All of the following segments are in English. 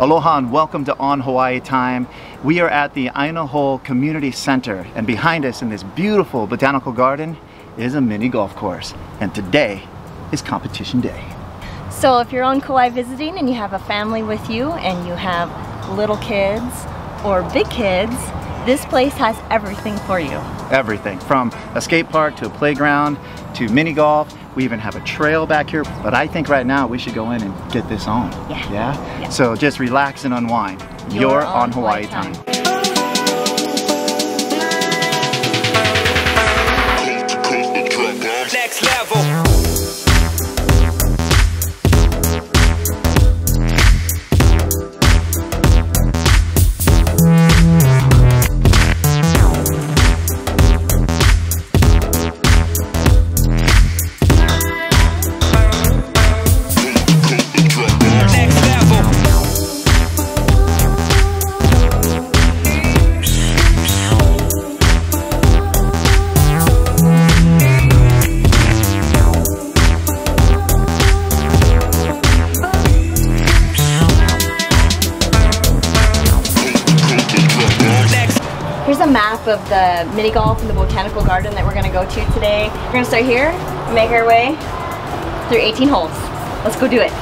Aloha and welcome to On Hawaii Time. We are at the Aina Hole Community Center, and behind us in this beautiful botanical garden is a mini golf course. And today is competition day. So if you're on Kauai visiting and you have a family with you and you have little kids or big kids, this place has everything for you. Everything, from a skate park to a playground to mini golf. We even have a trail back here, but I think right now we should go in and get this on. Yeah? So just relax and unwind. You're on Hawaii Time. Next level. Here's a map of the mini golf and the botanical garden that we're gonna go to today. We're gonna start here and make our way through 18 holes. Let's go do it.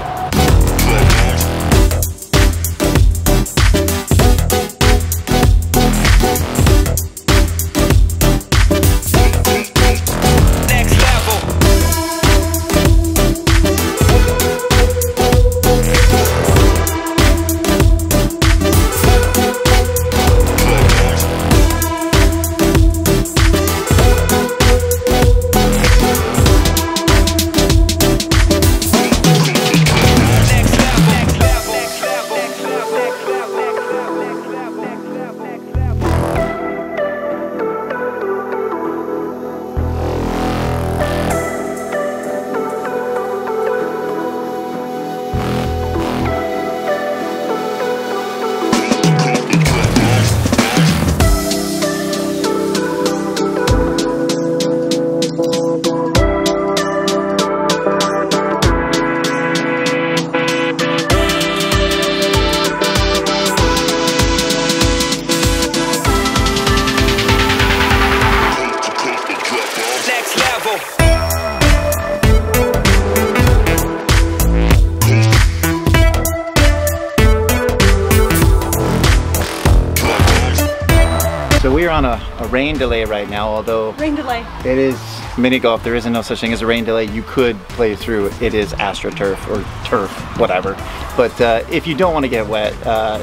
So we are on a rain delay right now, although rain delay. It is mini golf. There isn't no such thing as a rain delay. You could play through. It is AstroTurf or turf, whatever. But if you don't want to get wet,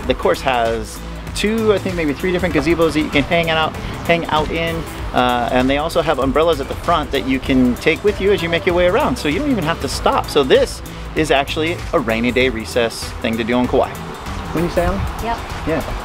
the course has two, I think maybe three different gazebos that you can hang out in. And they also have umbrellas at the front that you can take with you as you make your way around. So you don't even have to stop. So this is actually a rainy day recess thing to do on Kauai. Wouldn't you say, Allie? Yep. Yeah.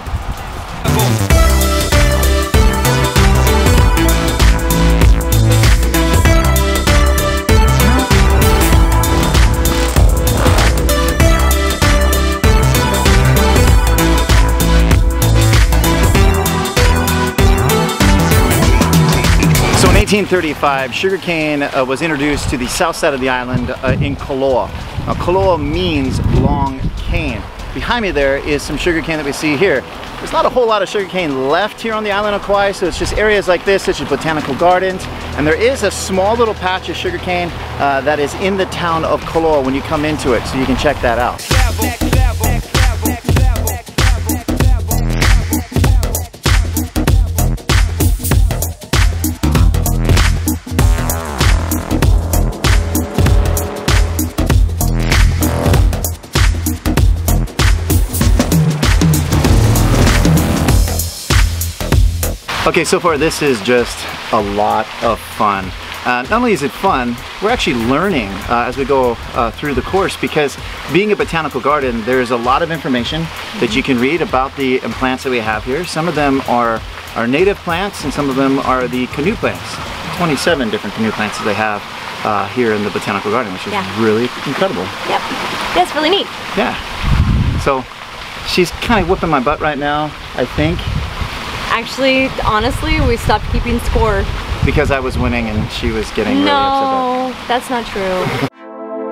So in 1835, sugarcane was introduced to the south side of the island in Koloa. Now, Koloa means long cane. Behind me there is some sugarcane that we see here. There's not a whole lot of sugarcane left here on the island of Kauai, so it's just areas like this, such as botanical gardens. And there is a small little patch of sugarcane that is in the town of Koloa when you come into it, so you can check that out. Okay, so far this is just a lot of fun. Not only is it fun, we're actually learning as we go through the course, because being a botanical garden, there's a lot of information that you can read about the plants that we have here. Some of them are our native plants and some of them are the canoe plants. 27 different canoe plants that they have here in the botanical garden, which is really incredible. Yep, that's really neat. Yeah, so she's kind of whipping my butt right now, I think. Actually, honestly, we stopped keeping score. Because I was winning and she was getting really upset. No, that's not true.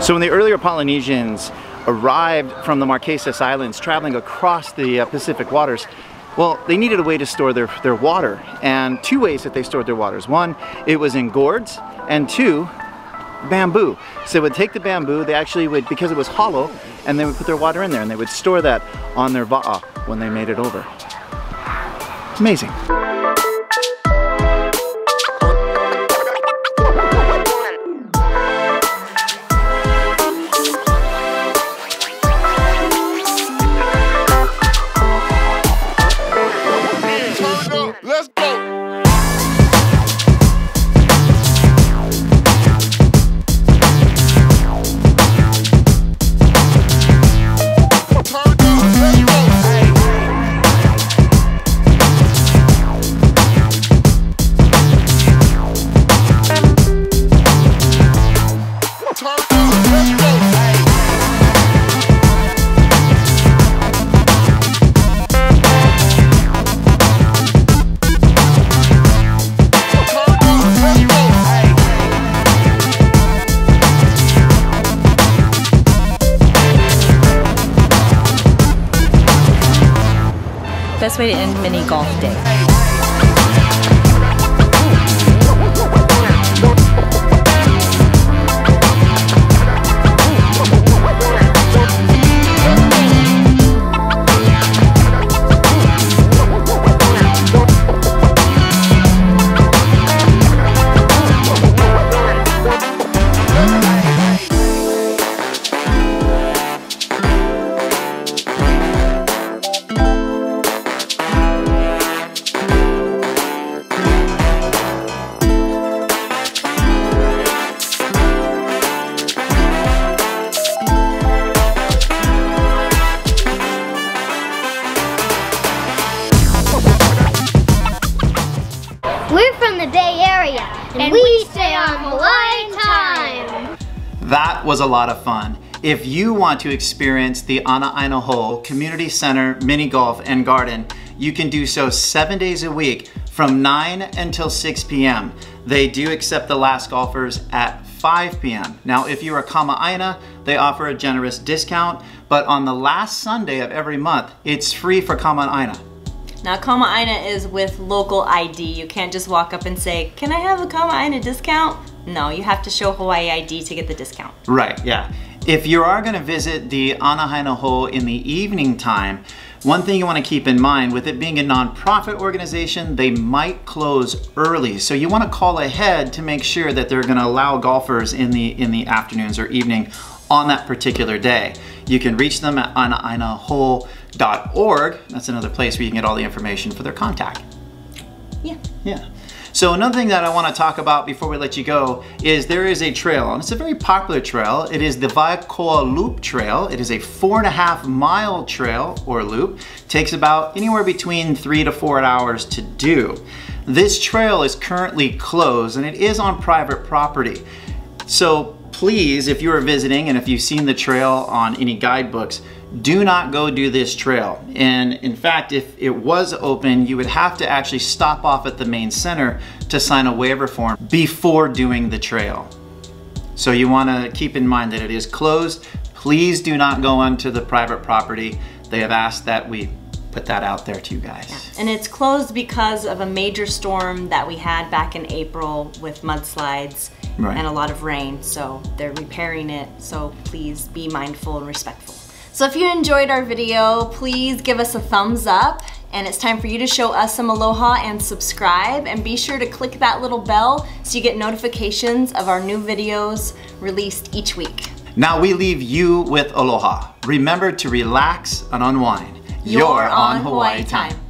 So when the earlier Polynesians arrived from the Marquesas Islands traveling across the Pacific waters, well, they needed a way to store their water, and two ways that they stored their waters. One, it was in gourds, and two, bamboo. So they would take the bamboo, they actually would, because it was hollow, and they would put their water in there, and they would store that on their va'a when they made it over. Amazing. Best way to end mini golf day. And we stay on Hawaii Time. That was a lot of fun. If you want to experience the 'Aina Hole Community Center Mini Golf and Garden, you can do so 7 days a week from 9 until 6 p.m. They do accept the last golfers at 5 p.m. Now, if you're a Kama Aina, they offer a generous discount, but on the last Sunday of every month, it's free for Kama Aina. Now, Kama Aina is with local ID. You can't just walk up and say, can I have a Kama Aina discount? No, you have to show Hawaii ID to get the discount. Right, yeah. If you are gonna visit the 'Aina Hole in the evening time, one thing you wanna keep in mind, with it being a nonprofit organization, they might close early. So you wanna call ahead to make sure that they're gonna allow golfers in the afternoons or evening on that particular day. You can reach them at AinaHole.org. That's another place where you can get all the information for their contact. Yeah. So another thing that I want to talk about before we let you go is there is a trail, and it's a very popular trail. It is the Waikoa Loop Trail. It is a 4.5 mile trail or loop. It takes about anywhere between 3 to 4 hours to do. This trail is currently closed, and it is on private property. So please, if you are visiting and if you've seen the trail on any guidebooks, do not go do this trail. And in fact, if it was open, you would have to actually stop off at the main center to sign a waiver form before doing the trail. So you want to keep in mind that it is closed. Please do not go onto the private property. They have asked that we put that out there to you guys. Yeah. And it's closed because of a major storm that we had back in April with mudslides. Right. And a lot of rain, so they're repairing it, so please be mindful and respectful. So if you enjoyed our video, please give us a thumbs up, and it's time for you to show us some aloha and subscribe, and be sure to click that little bell so you get notifications of our new videos released each week. Now we leave you with aloha. Remember to relax and unwind. You're on Hawaii Time.